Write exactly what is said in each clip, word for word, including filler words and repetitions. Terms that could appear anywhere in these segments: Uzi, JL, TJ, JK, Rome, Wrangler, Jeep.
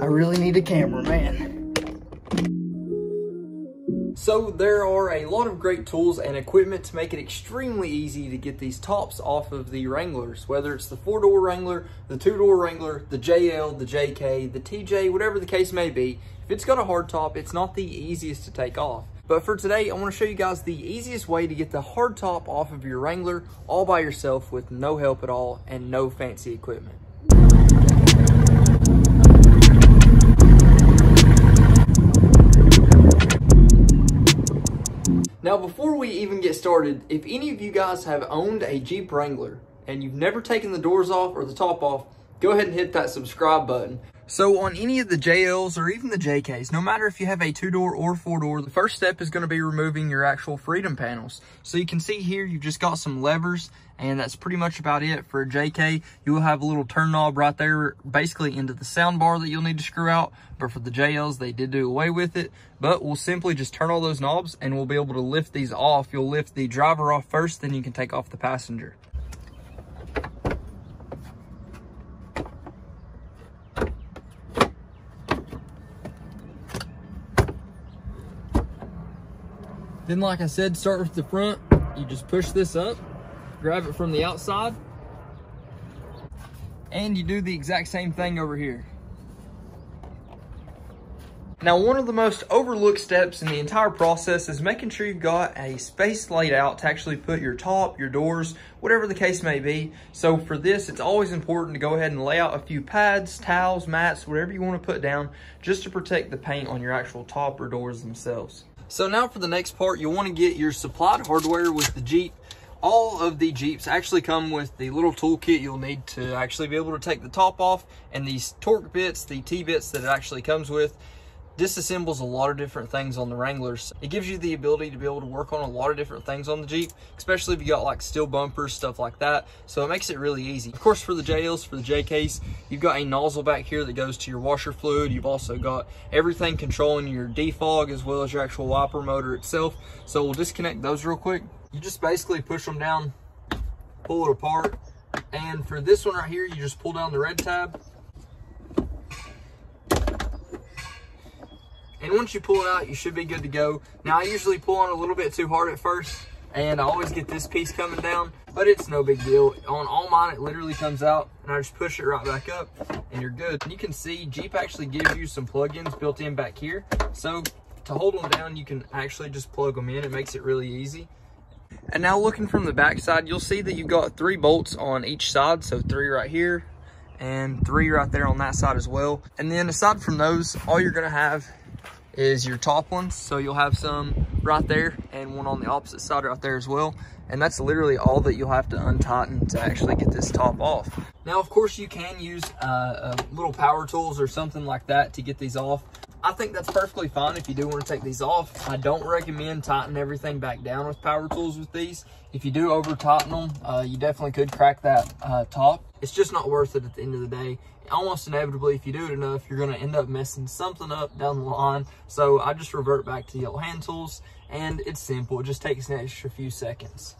I really need a cameraman. So there are a lot of great tools and equipment to make it extremely easy to get these tops off of the Wranglers, whether it's the four-door Wrangler, the two-door Wrangler, the J L, the J K, the T J, whatever the case may be. If it's got a hard top, it's not the easiest to take off. But for today, I want to show you guys the easiest way to get the hard top off of your Wrangler all by yourself with no help at all and no fancy equipment. Now, before we even get started, if any of you guys have owned a Jeep Wrangler and you've never taken the doors off or the top off, go ahead and hit that subscribe button. So on any of the J Ls or even the J Ks, no matter if you have a two-door or four-door, the first step is going to be removing your actual freedom panels. So you can see here, you've just got some levers, and that's pretty much about it. For a J K, you will have a little turn knob right there, basically into the sound bar that you'll need to screw out. But for the J Ls, they did do away with it. But we'll simply just turn all those knobs, and we'll be able to lift these off. You'll lift the driver off first, then you can take off the passenger. Then, like I said, start with the front. You just push this up, grab it from the outside, and you do the exact same thing over here. Now, one of the most overlooked steps in the entire process is making sure you've got a space laid out to actually put your top, your doors, whatever the case may be. So for this, it's always important to go ahead and lay out a few pads, towels, mats, whatever you want to put down, just to protect the paint on your actual top or doors themselves. So now for the next part, you'll want to get your supplied hardware with the Jeep. All of the Jeeps actually come with the little toolkit you'll need to actually be able to take the top off, and these torque bits, the T-bits that it actually comes with, disassembles a lot of different things on the Wranglers. It gives you the ability to be able to work on a lot of different things on the Jeep, especially if you got like steel bumpers, stuff like that. So it makes it really easy. Of course, for the J Ls, for the J Ks, you've got a nozzle back here that goes to your washer fluid. You've also got everything controlling your defog as well as your actual wiper motor itself. So we'll disconnect those real quick. You just basically push them down, pull it apart. And for this one right here, you just pull down the red tab. And once you pull it out, you should be good to go. Now, I usually pull on a little bit too hard at first, and I always get this piece coming down, but it's no big deal. On all mine, it literally comes out, and I just push it right back up, and you're good. And you can see Jeep actually gives you some plug-ins built in back here. So to hold them down, you can actually just plug them in. It makes it really easy. And now looking from the back side, you'll see that you've got three bolts on each side, so three right here, and three right there on that side as well. And then aside from those, all you're gonna have is your top ones. So you'll have some right there and one on the opposite side right there as well. And that's literally all that you'll have to untighten to actually get this top off. Now, of course, you can use uh, uh, little power tools or something like that to get these off. I think that's perfectly fine if you do want to take these off. I don't recommend tightening everything back down with power tools with these. If you do over tighten them, uh, you definitely could crack that uh, top. It's just not worth it at the end of the day. Almost inevitably, if you do it enough, you're going to end up messing something up down the line. So I just revert back to the old hand tools, and it's simple. It just takes an extra few seconds.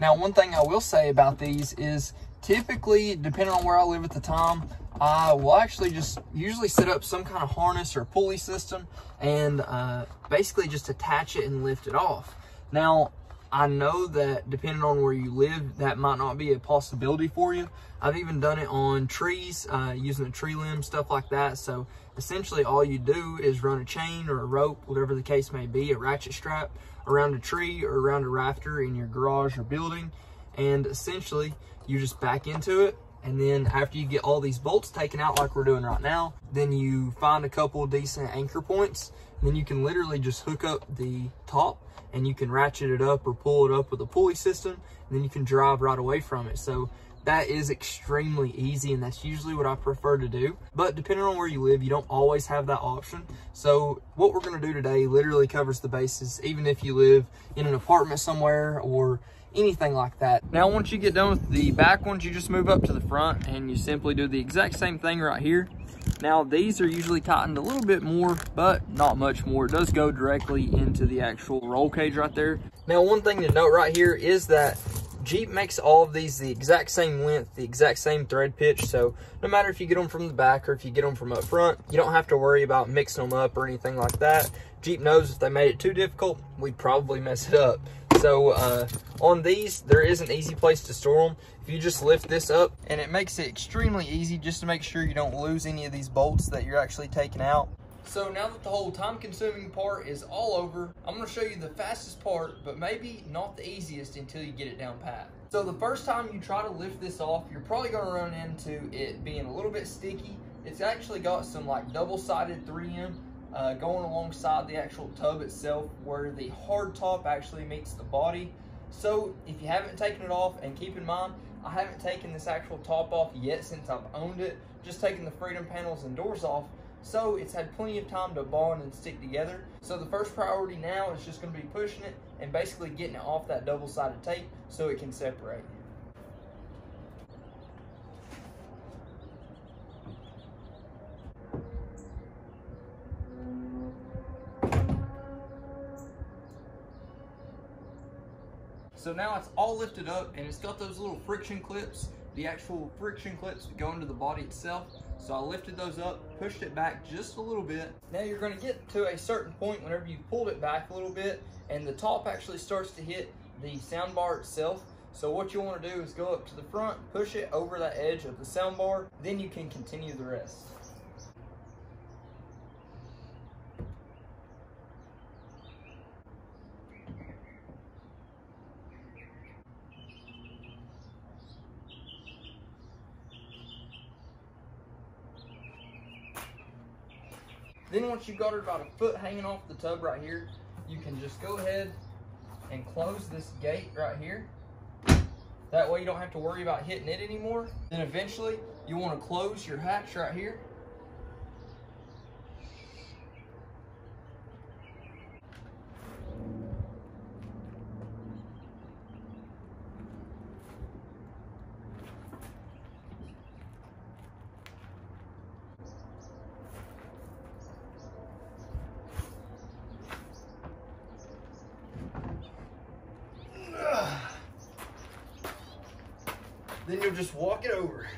Now, one thing I will say about these is typically, depending on where I live at the time, I will actually just usually set up some kind of harness or pulley system and uh, basically just attach it and lift it off. Now, I know that depending on where you live, that might not be a possibility for you. I've even done it on trees, uh, using a tree limb, stuff like that. So essentially all you do is run a chain or a rope, whatever the case may be, a ratchet strap around a tree or around a rafter in your garage or building. And essentially you just back into it. And then after you get all these bolts taken out like we're doing right now, then you find a couple of decent anchor points. And then you can literally just hook up the top and you can ratchet it up or pull it up with a pulley system. And then you can drive right away from it. So that is extremely easy, and that's usually what I prefer to do. But depending on where you live, you don't always have that option. So what we're going to do today literally covers the bases, even if you live in an apartment somewhere or anything like that. Now, once you get done with the back ones, you just move up to the front and you simply do the exact same thing right here. Now, these are usually tightened a little bit more, but not much more. It does go directly into the actual roll cage right there. Now, one thing to note right here is that Jeep makes all of these the exact same length, the exact same thread pitch, so no matter if you get them from the back or if you get them from up front, you don't have to worry about mixing them up or anything like that. Jeep knows if they made it too difficult, we'd probably mess it up. So uh, on these, there is an easy place to store them. If you just lift this up, and it makes it extremely easy just to make sure you don't lose any of these bolts that you're actually taking out. So now that the whole time-consuming part is all over, I'm gonna show you the fastest part, but maybe not the easiest until you get it down pat. So the first time you try to lift this off, you're probably gonna run into it being a little bit sticky. It's actually got some like double-sided three M uh, going alongside the actual tub itself where the hard top actually meets the body. So if you haven't taken it off, and keep in mind, I haven't taken this actual top off yet since I've owned it, just taking the freedom panels and doors off. So it's had plenty of time to bond and stick together. So the first priority now is just going to be pushing it and basically getting it off that double-sided tape so it can separate. So now it's all lifted up and it's got those little friction clips, the actual friction clips that go into the body itself. So I lifted those up, pushed it back just a little bit. Now you're gonna get to a certain point whenever you pulled it back a little bit and the top actually starts to hit the soundbar itself. So what you wanna do is go up to the front, push it over that edge of the soundbar, then you can continue the rest. Then once you've got it about a foot hanging off the tub right here, you can just go ahead and close this gate right here. That way you don't have to worry about hitting it anymore. Then eventually you want to close your hatch right here. Then you'll just walk it over.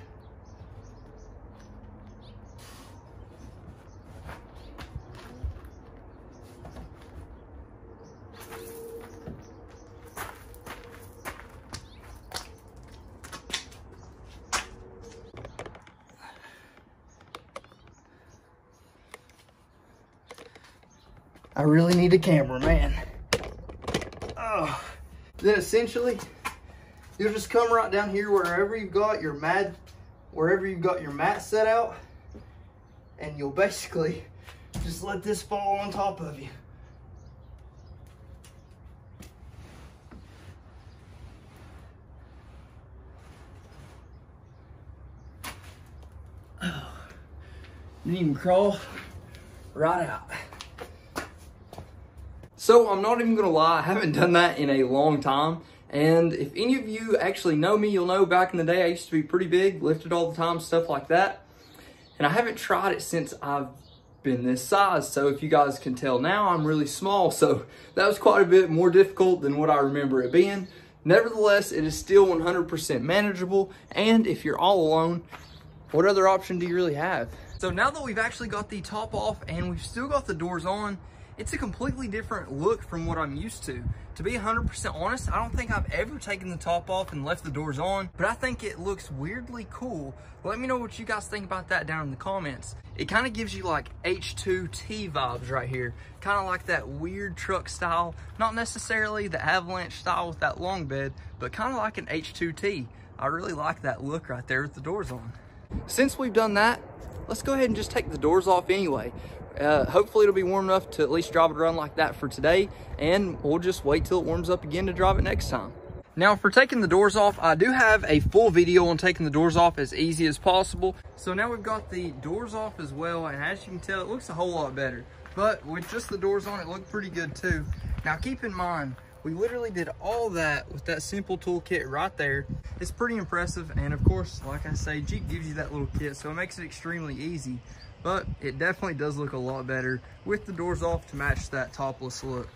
I really need a camera, man. Oh, then essentially, you'll just come right down here wherever you've got your mat, wherever you've got your mat set out, and you'll basically just let this fall on top of you. Oh, you can crawl right out. So I'm not even gonna lie, I haven't done that in a long time. And if any of you actually know me, you'll know back in the day I used to be pretty big, lifted all the time, stuff like that. And I haven't tried it since I've been this size. So if you guys can tell now, I'm really small. So that was quite a bit more difficult than what I remember it being. Nevertheless, it is still one hundred percent manageable. And if you're all alone, what other option do you really have? So now that we've actually got the top off and we've still got the doors on, it's a completely different look from what I'm used to. To be one hundred percent honest, I don't think I've ever taken the top off and left the doors on, but I think it looks weirdly cool. Let me know what you guys think about that down in the comments. It kind of gives you like H two T vibes right here. Kind of like that weird truck style, not necessarily the Avalanche style with that long bed, but kind of like an H two T. I really like that look right there with the doors on. Since we've done that, let's go ahead and just take the doors off anyway. Uh, hopefully it'll be warm enough to at least drive it around like that for today, and we'll just wait till it warms up again to drive it next time. Now for taking the doors off, I do have a full video on taking the doors off as easy as possible. So now we've got the doors off as well, and as you can tell, it looks a whole lot better. But with just the doors on, it looked pretty good too. Now keep in mind, we literally did all that with that simple toolkit right there. It's pretty impressive, and of course, like I say, Jeep gives you that little kit, so it makes it extremely easy. But it definitely does look a lot better with the doors off to match that topless look.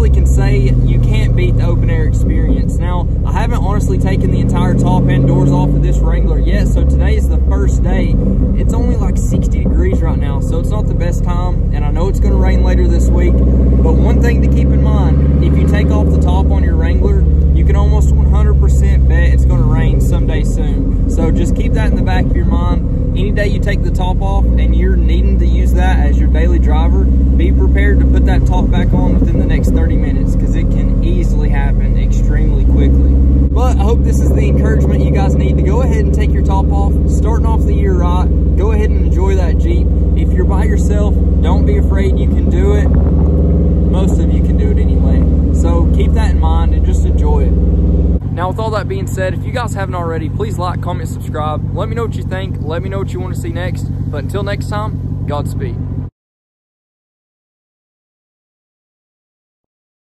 honestly can say you can't beat the open air experience. Now, I haven't honestly taken the entire top end doors off of this Wrangler yet, so today is the first day. It's only like sixty degrees right now, so it's not the best time, and I know it's gonna rain later this week, but one thing to keep in mind, if you take off the top on your Wrangler, you can almost one hundred percent bet it's gonna rain someday soon. So just keep that in the back of your mind. Any day you take the top off and you're needing to use that as your daily driver, be prepared to put that top back on within the next thirty minutes, because it can easily happen extremely quickly. But I hope this is the encouragement you guys need to go ahead and take your top off, starting off the year right. Go ahead and enjoy that Jeep. If you're by yourself, don't be afraid, you can do it. Most of you can do it anyway. So keep that in mind and just enjoy it. Now, with all that being said, if you guys haven't already, please like, comment, subscribe. Let me know what you think. Let me know what you want to see next. But until next time, Godspeed.